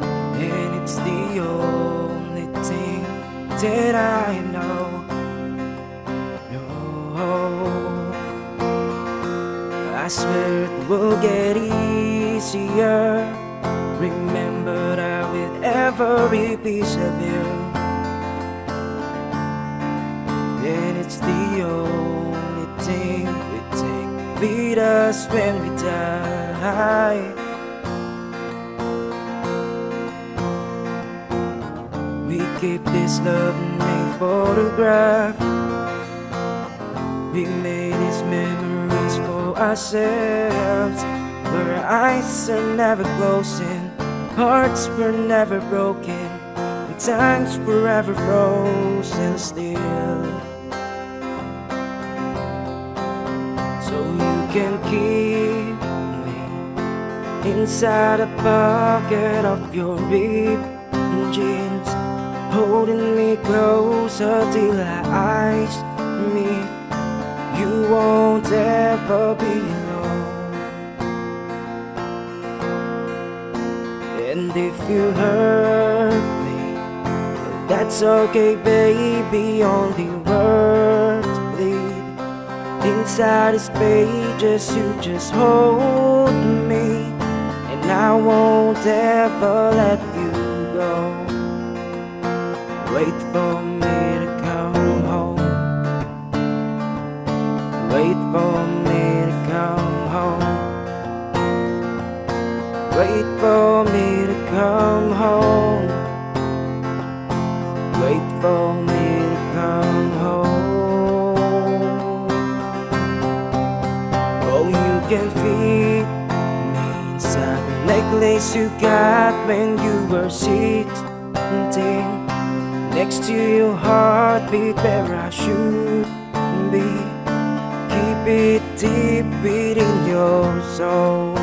And it's the only thing that I know. I swear it will get easier. Remember that with every piece of you, and it's the only thing we take with us when we die. We keep this love in a photograph. We made these memories for ourselves, where eyes are never closing, hearts were never broken, and time's forever frozen still. So you can keep me inside the pocket of your ripped jeans, holding me closer till our eyes meet. You won't ever be alone. And if you hurt me, well, that's okay, baby. Only words bleed. Inside these pages, you just hold me, and I won't ever let you go. Wait for me to come home. Wait for me to come home. Wait for me to come home. Wait for me to come home. Oh, you can feed me inside the necklace you got when you were 16. Next to your heartbeat where I should be. Keep it deep within your soul.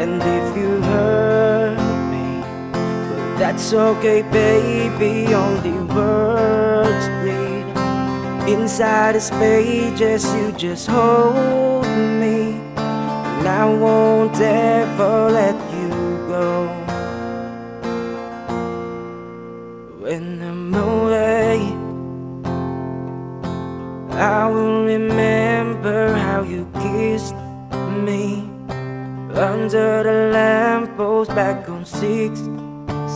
And if you hurt me, but that's okay, baby. Only words bleed. Inside these pages, you just hold me, and I won't ever let you go. When I'm away, I will remember how you kissed me under the lamppost back on 6th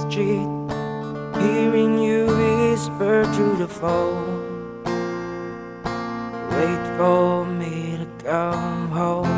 Street, hearing you whisper through the phone. Wait for me to come home.